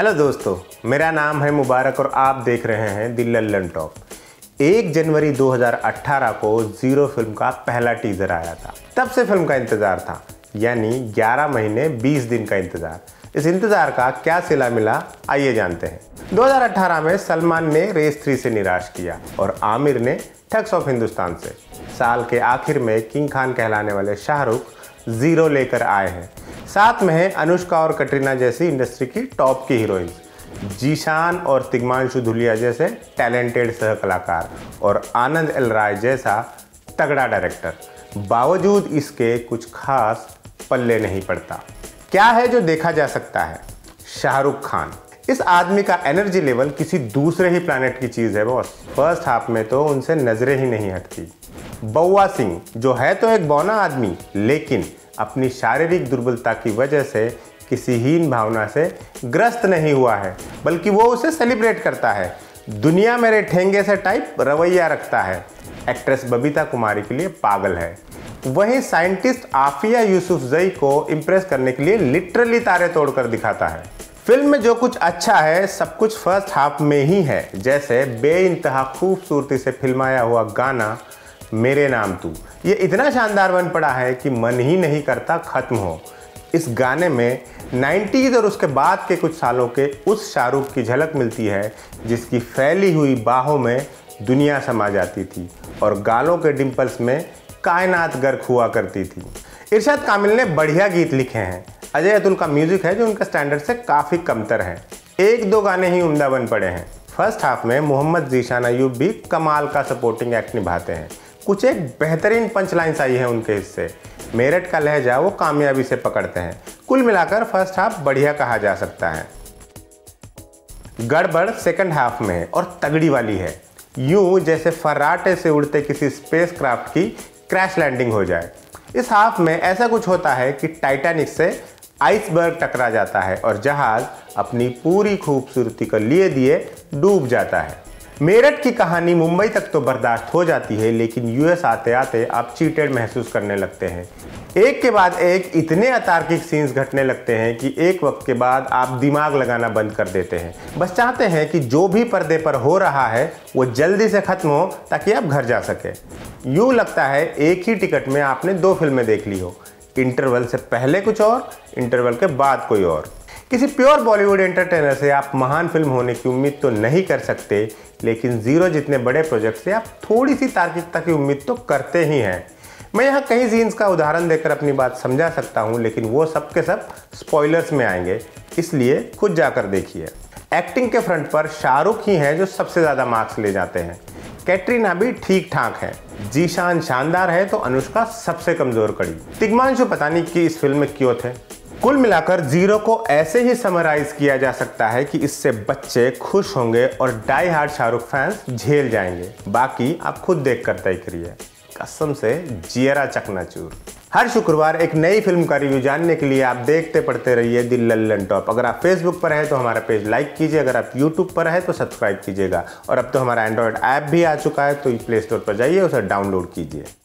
Hello दोस्तों, मेरा नाम है मुबारक और आप देख रहे हैं द लल्लनटॉप। 1 जनवरी 2018 को जीरो फिल्म का पहला टीजर आया था। तब से फिल्म का इंतज़ार था, यानी 11 महीने 20 दिन का इंतज़ार। इस इंतज़ार का क्या सिला मिला, आइए जानते हैं। 2018 में सलमान ने रेस 3 से निराश किया और आमिर ने ठग्स ऑफ हिंदुस्तान से। साल के आखिर में किंग खान कहलाने वाले शाहरुख जीरो लेकर आए हैं। साथ में है अनुष्का और कटरीना जैसी इंडस्ट्री की टॉप की हीरोइंस, जीशान और तिग्मांशु धुलिया जैसे टैलेंटेड सहकलाकार और आनंद एल राय जैसा तगड़ा डायरेक्टर। बावजूद इसके कुछ खास पल्ले नहीं पड़ता। क्या है जो देखा जा सकता है? शाहरुख खान। इस आदमी का एनर्जी लेवल किसी दूसरे ही प्लैनेट की चीज़ है बॉस। फर्स्ट हाफ में तो उनसे नजरें ही नहीं हटती। बौआ सिंह, जो है तो एक बौना आदमी, लेकिन अपनी शारीरिक दुर्बलता की वजह से किसी हीन भावना से ग्रस्त नहीं हुआ है, बल्कि वो उसे सेलिब्रेट करता है। दुनिया मेरे ठेंगे से टाइप रवैया रखता है। एक्ट्रेस बबीता कुमारी के लिए पागल है। वहीं साइंटिस्ट आफिया यूसुफजई को इम्प्रेस करने के लिए लिटरली तारे तोड़कर दिखाता है। फिल्म में जो कुछ अच्छा है सब कुछ फर्स्ट हाफ में ही है, जैसे बेइंतहा खूबसूरती से फिल्माया हुआ गाना मेरे नाम तू। ये इतना शानदार बन पड़ा है कि मन ही नहीं करता ख़त्म हो। इस गाने में 90s और उसके बाद के कुछ सालों के उस शाहरुख की झलक मिलती है जिसकी फैली हुई बाहों में दुनिया समा जाती थी और गालों के डिम्पल्स में कायनात गर्क हुआ करती थी। इरशाद कामिल ने बढ़िया गीत लिखे हैं। अजय अतुल का म्यूज़िक है जो उनके स्टैंडर्ड से काफ़ी कमतर है। 1-2 गाने ही उम्दा बन पड़े हैं। फर्स्ट हाफ में मोहम्मद ज़ीशान अय्यूब भी कमाल का सपोर्टिंग एक्ट निभाते हैं। कुछ एक बेहतरीन पंच लाइन्स आई हैं उनके हिस्से। मेरठ का लहजा वो कामयाबी से पकड़ते हैं। कुल मिलाकर फर्स्ट हाफ बढ़िया कहा जा सकता है। गड़बड़ सेकंड हाफ में है और तगड़ी वाली है, यूं जैसे फर्राटे से उड़ते किसी स्पेसक्राफ्ट की क्रैश लैंडिंग हो जाए। इस हाफ में ऐसा कुछ होता है कि टाइटैनिक से आइसबर्ग टकरा जाता है और जहाज अपनी पूरी खूबसूरती को लिए दिए डूब जाता है। मेरठ की कहानी मुंबई तक तो बर्दाश्त हो जाती है, लेकिन यूएस आते आते आप चीटेड महसूस करने लगते हैं। एक के बाद एक इतने अतार्किक सीन्स घटने लगते हैं कि एक वक्त के बाद आप दिमाग लगाना बंद कर देते हैं। बस चाहते हैं कि जो भी पर्दे पर हो रहा है वो जल्दी से ख़त्म हो ताकि आप घर जा सकें। यूँ लगता है एक ही टिकट में आपने 2 फिल्में देख ली हो। इंटरवल से पहले कुछ और, इंटरवल के बाद कोई और। किसी प्योर बॉलीवुड एंटरटेनर से आप महान फिल्म होने की उम्मीद तो नहीं कर सकते, लेकिन जीरो जितने बड़े प्रोजेक्ट से आप थोड़ी सी तार्किकता की उम्मीद तो करते ही हैं। मैं यहाँ कई सीन्स का उदाहरण देकर अपनी बात समझा सकता हूँ, लेकिन वो सब के सब स्पॉयलर्स में आएंगे, इसलिए खुद जाकर देखिए। एक्टिंग के फ्रंट पर शाहरुख ही हैं जो सबसे ज़्यादा मार्क्स ले जाते हैं। कैटरीना भी ठीक ठाक है। जीशान शानदार है तो अनुष्का सबसे कमज़ोर कड़ी। तिग्मांशु पता नहीं कि इस फिल्म में क्यों थे। कुल मिलाकर जीरो को ऐसे ही समराइज किया जा सकता है कि इससे बच्चे खुश होंगे और डाई हार्ड शाहरुख फैंस झेल जाएंगे। बाकी आप खुद देख कर तय करिए। कसम से जियरा चकनाचूर। हर शुक्रवार एक नई फिल्म का रिव्यू जानने के लिए आप देखते पढ़ते रहिए द लल्लनटॉप। अगर आप फेसबुक पर हैं तो हमारा पेज लाइक कीजिए, अगर आप यूट्यूब पर हैं तो सब्सक्राइब कीजिएगा। और अब तो हमारा एंड्रॉयड ऐप भी आ चुका है, तो प्ले स्टोर पर जाइए, उसे डाउनलोड कीजिए।